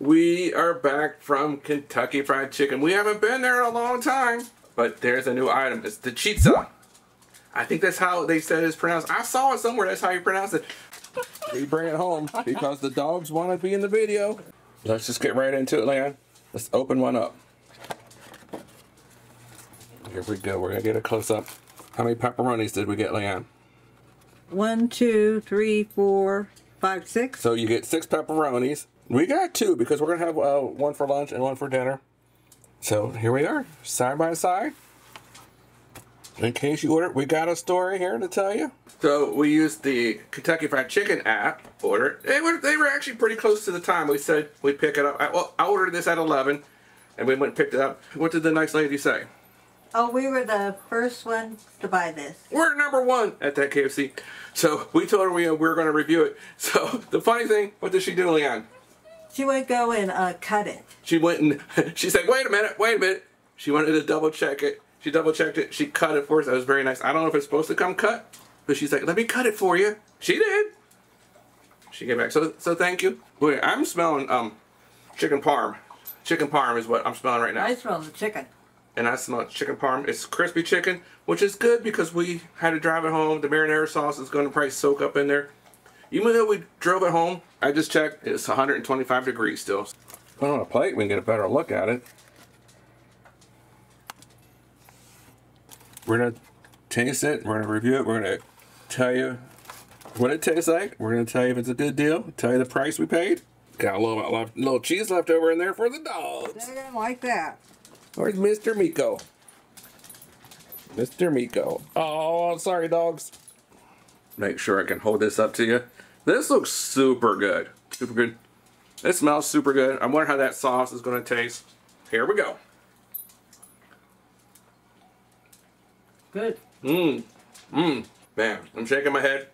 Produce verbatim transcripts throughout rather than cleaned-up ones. We are back from Kentucky Fried Chicken. We haven't been there in a long time, but there's a new item. It's the chizza. I think that's how they said it's pronounced. I saw it somewhere. That's how you pronounce it. We bring it home because the dogs want to be in the video. Let's just get right into it, Lan. Let's open one up. Here we go. We're going to get a close-up. How many pepperonis did we get, Lan? One, two, three, four, five, six. So you get six pepperonis. We got two because we're going to have uh, one for lunch and one for dinner. So here we are, side by side. In case you order, we got a story here to tell you. So we used the Kentucky Fried Chicken app, ordered. They were, they were actually pretty close to the time. We said we'd pick it up. I, well, I ordered this at eleven, and we went and picked it up. What did the nice lady say? Oh, we were the first ones to buy this. We're number one at that K F C. So we told her we, uh, we were going to review it. So the funny thing, what did she do, Leon? She went go and uh, cut it. She went and she said, wait a minute, wait a minute. She wanted to double check it. She double checked it. She cut it for us. That was very nice. I don't know if it's supposed to come cut, but she's like, let me cut it for you. She did. She came back. So so thank you. Wait, I'm smelling um chicken parm. Chicken parm is what I'm smelling right now. I smell the chicken. And I smell chicken parm. It's crispy chicken, which is good because we had to drive it home. The marinara sauce is going to probably soak up in there. Even though we drove it home, I just checked, it's one hundred twenty-five degrees still. Put it on a plate, we can get a better look at it. We're going to taste it, we're going to review it, we're going to tell you what it tastes like, we're going to tell you if it's a good deal, tell you the price we paid. Got a little, left, little cheese left over in there for the dogs. They didn't like that. Where's Mister Miko? Mister Miko. Oh, sorry dogs. Make sure I can hold this up to you. This looks super good. Super good. It smells super good. I wonder how that sauce is going to taste. Here we go. Good. Mmm. Mmm. Man, I'm shaking my head.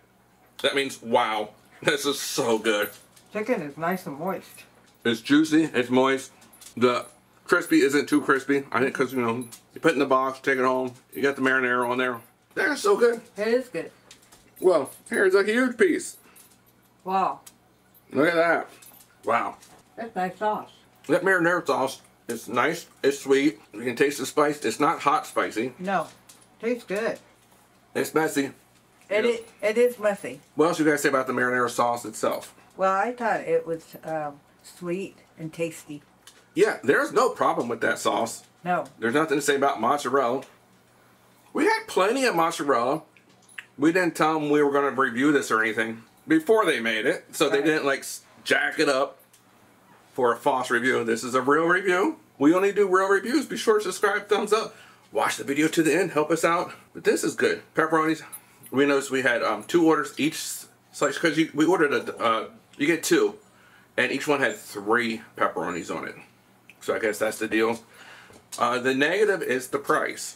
That means wow. This is so good. Chicken is nice and moist. It's juicy. It's moist. The crispy isn't too crispy. I think because, you know, you put it in the box, take it home. You got the marinara on there. That is so good. It is good. Well, here's a huge piece. Wow. Look at that. Wow. That's nice sauce. That marinara sauce is nice. It's sweet. You can taste the spice. It's not hot spicy. No. Tastes good. It's messy. It, is, it is messy. What else you guys say about the marinara sauce itself? Well, I thought it was um, sweet and tasty. Yeah, there's no problem with that sauce. No. There's nothing to say about mozzarella. We had plenty of mozzarella. We didn't tell them we were going to review this or anything before they made it, so they didn't like jack it up for a false review. This is a real review. We only do real reviews. Be sure to subscribe, thumbs up, watch the video to the end, help us out. But this is good. Pepperonis. We noticed we had um, two orders each, because we ordered a, uh, you get two, and each one had three pepperonis on it. So I guess that's the deal. Uh, the negative is the price.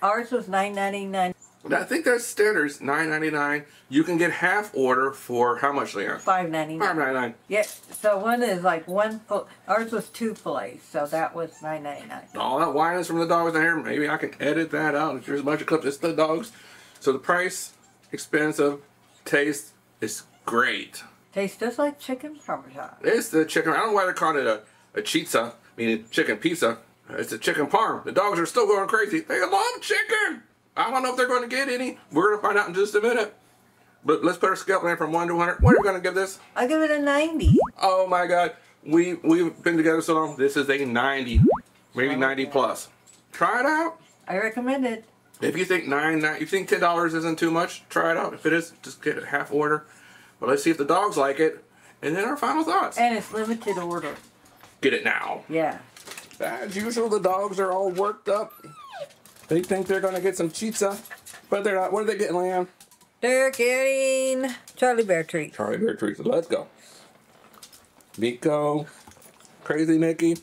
Ours was nine ninety-nine. I think that's standards, nine ninety-nine. You can get half order for how much, Leon? five ninety-nine. five ninety-nine. Yeah, so one is like one full. Ours was two fillets, so that was nine ninety-nine. All that wine is from the dogs in here. Maybe I can edit that out. There's a bunch of clips. It's the dogs. So the price, expensive, taste is great. Tastes just like chicken parmesan. It's the chicken. I don't know why they're calling it a, a chizza, meaning chicken pizza. It's a chicken parm. The dogs are still going crazy. They love chicken. I don't know if they're going to get any. We're going to find out in just a minute. But let's put our scale plan from one to one hundred. What are we going to give this? I'll give it a ninety. Oh my God. We, we've been together so long. This is a ninety. Maybe oh, ninety yeah. plus. Try it out. I recommend it. If you think nine, nine, you think ten dollars isn't too much, try it out. If it is, just get a half order. But let's see if the dogs like it. And then our final thoughts. And it's limited order. Get it now. Yeah. As usual, the dogs are all worked up. They think they're going to get some chizza, but they're not. What are they getting, Lan? They're getting Charlie Bear treats. Charlie Bear treats. Let's go. Miko, Crazy Nikki,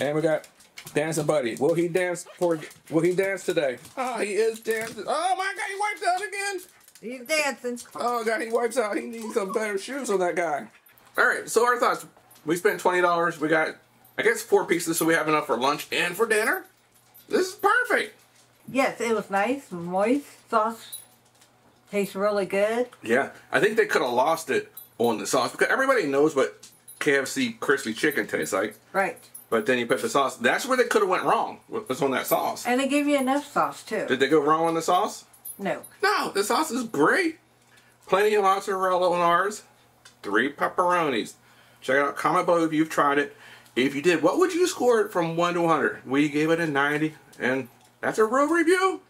and we got Dancing Buddy. Will he dance for? Will he dance today? Oh, he is dancing. Oh my God, he wipes out again. He's dancing. Oh God, he wipes out. He needs some better shoes on that guy. All right. So our thoughts. We spent twenty dollars. We got, I guess, four pieces, so we have enough for lunch and for dinner. This is perfect. Yes, it was nice, moist, sauce tastes really good. Yeah, I think they could have lost it on the sauce because everybody knows what K F C crispy chicken tastes like. Right. But then you put the sauce. That's where they could have went wrong. Was on that sauce. And they gave you enough sauce too. Did they go wrong on the sauce? No. No, the sauce is great. Plenty of mozzarella on ours. Three pepperonis. Check it out. Comment below if you've tried it. If you did, what would you score it from one to one hundred? We gave it a ninety, and that's a real review.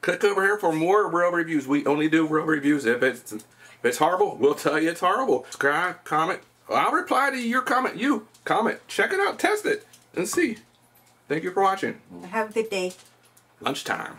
Click over here for more real reviews. We only do real reviews. If it's, if it's horrible, we'll tell you it's horrible. Subscribe, comment. I'll reply to your comment. You comment. Check it out. Test it and see. Thank you for watching. Have a good day. Lunchtime.